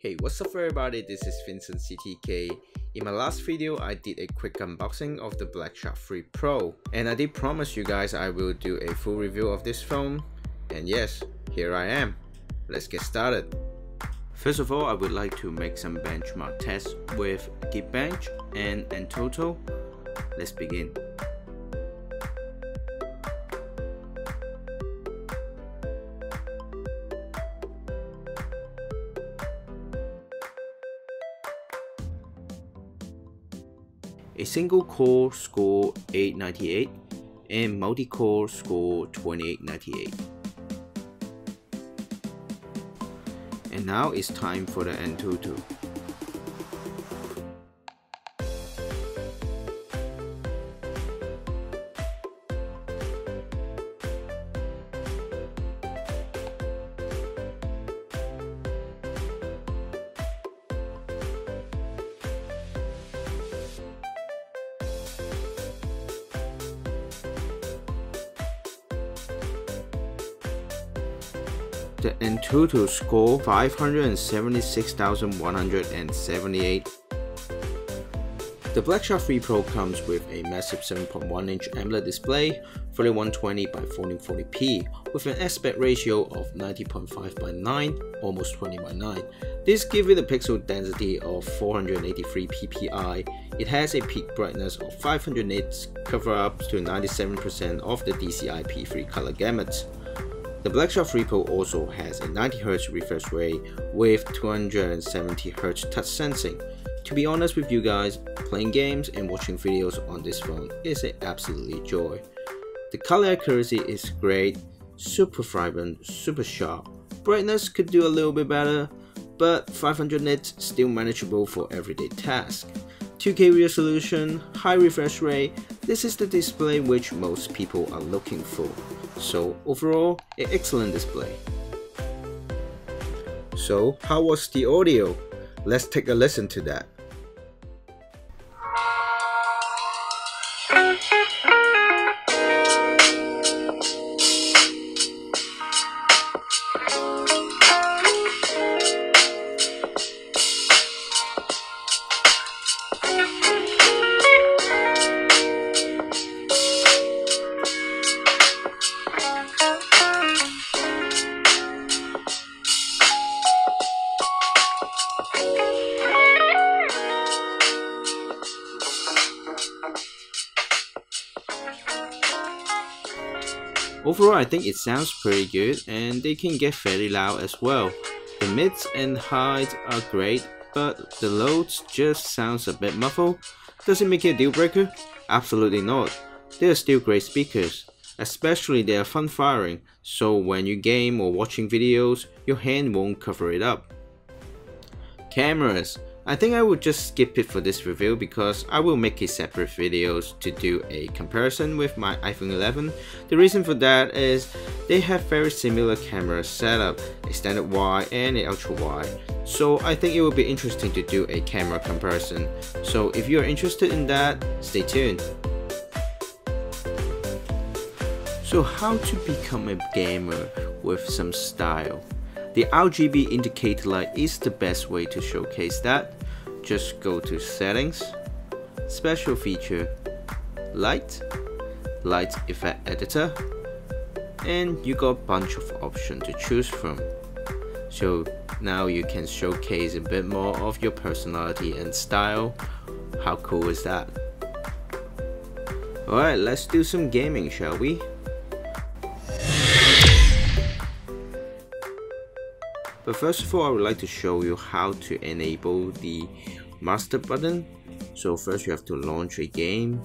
Hey, what's up everybody, this is Vincent CTK. In my last video, I did a quick unboxing of the Black Shark 3 Pro. And I did promise you guys I will do a full review of this phone. And yes, here I am. Let's get started. First of all, I would like to make some benchmark tests with Geekbench and AnTuTu. Let's begin. A single core score 898 and multi-core score 2898. And now it's time for the AnTuTu. The AnTuTu score 576,178. The Black Shark 3 Pro comes with a massive 7.1-inch AMOLED display, 3120 by 1440p, with an aspect ratio of 90.5 by 9, almost 20 by 9. This gives it a pixel density of 483 ppi. It has a peak brightness of 500 nits, cover up to 97% of the DCI-P3 color gamut. The Black Shark 3 Pro also has a 90Hz refresh rate with 270Hz touch sensing. To be honest with you guys, playing games and watching videos on this phone is an absolute joy. The color accuracy is great, super vibrant, super sharp. Brightness could do a little bit better, but 500 nits still manageable for everyday tasks. 2K resolution, high refresh rate, this is the display which most people are looking for. So overall, an excellent display. So how was the audio? Let's take a listen to that. Overall, I think it sounds pretty good and they can get fairly loud as well. The mids and highs are great, but the lows just sounds a bit muffled. Does it make it a deal breaker? Absolutely not. They are still great speakers, especially they are fun firing, so when you game or watching videos, your hand won't cover it up. Cameras. I think I will just skip it for this review because I will make a separate videos to do a comparison with my iPhone 11. The reason for that is they have very similar camera setup, a standard wide and an ultra wide. So I think it will be interesting to do a camera comparison. So if you are interested in that, stay tuned. So how to become a gamer with some style. The RGB indicator light is the best way to showcase that. Just go to settings, special feature, light, light effect editor, and you got a bunch of options to choose from. So now you can showcase a bit more of your personality and style. How cool is that? Alright, let's do some gaming, shall we? But first of all, I would like to show you how to enable the master button. So first you have to launch a game,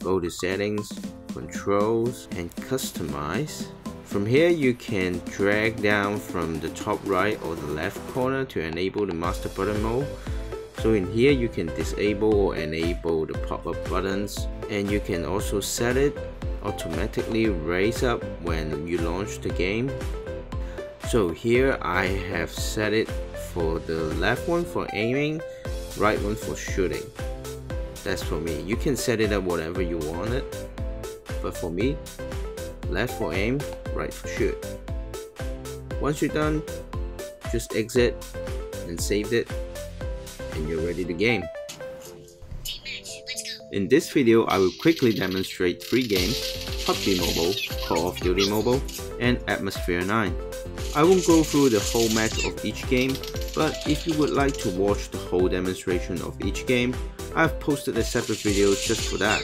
go to settings, controls and customize. From here you can drag down from the top right or the left corner to enable the master button mode. So in here you can disable or enable the pop-up buttons, and you can also set it automatically raise up when you launch the game. So here I have set it for the left one for aiming, right one for shooting. That's for me. You can set it at whatever you want it. But for me, left for aim, right for shoot. Once you're done, just exit and saved it, and you're ready to game. In this video, I will quickly demonstrate three games: PUBG Mobile, Call of Duty Mobile, and Atmosphere 9. I won't go through the whole match of each game, but if you would like to watch the whole demonstration of each game, I've posted a separate video just for that.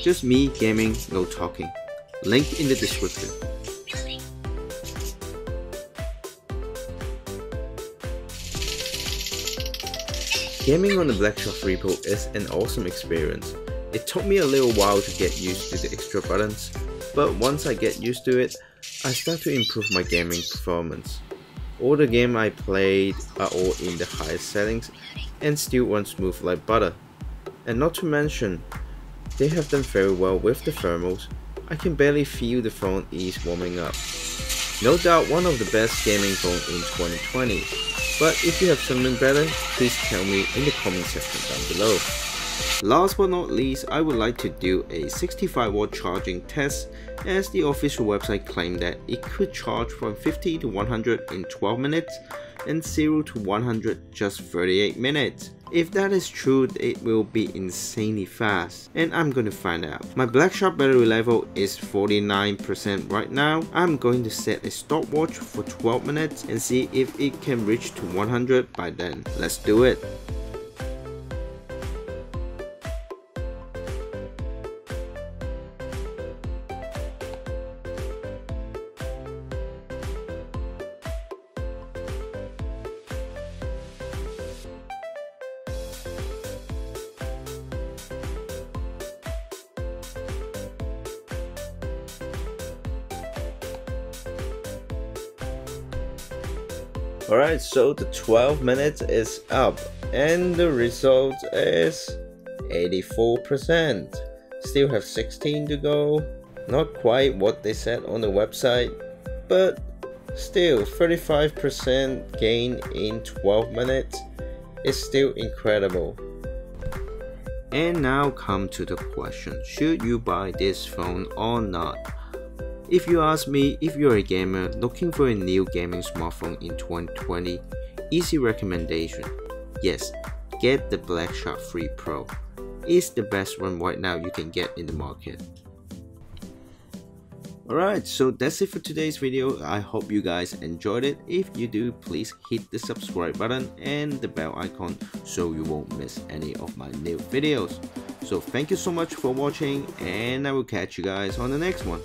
Just me gaming, no talking. Link in the description. Gaming on the Black Shark 3 Pro is an awesome experience. It took me a little while to get used to the extra buttons, but once I get used to it, I start to improve my gaming performance. All the games I played are all in the highest settings and still run smooth like butter. And not to mention, they have done very well with the thermals. I can barely feel the phone is warming up. No doubt one of the best gaming phones in 2020. But if you have something better, please tell me in the comment section down below. Last but not least, I would like to do a 65W charging test, as the official website claimed that it could charge from 50 to 100 in 12 minutes and 0 to 100 just 38 minutes. If that is true, it will be insanely fast, and I'm gonna find out. My Black Shark battery level is 49% right now. I'm going to set a stopwatch for 12 minutes and see if it can reach to 100 by then. Let's do it. Alright, so the 12 minutes is up and the result is 84%. Still have 16 to go. Not quite what they said on the website, but still 35% gain in 12 minutes is still incredible. And now come to the question, should you buy this phone or not? If you ask me, if you're a gamer looking for a new gaming smartphone in 2020, easy recommendation. Yes, get the Black Shark 3 Pro. It's the best one right now you can get in the market. Alright, so that's it for today's video. I hope you guys enjoyed it. If you do, please hit the subscribe button and the bell icon so you won't miss any of my new videos. So thank you so much for watching, and I will catch you guys on the next one.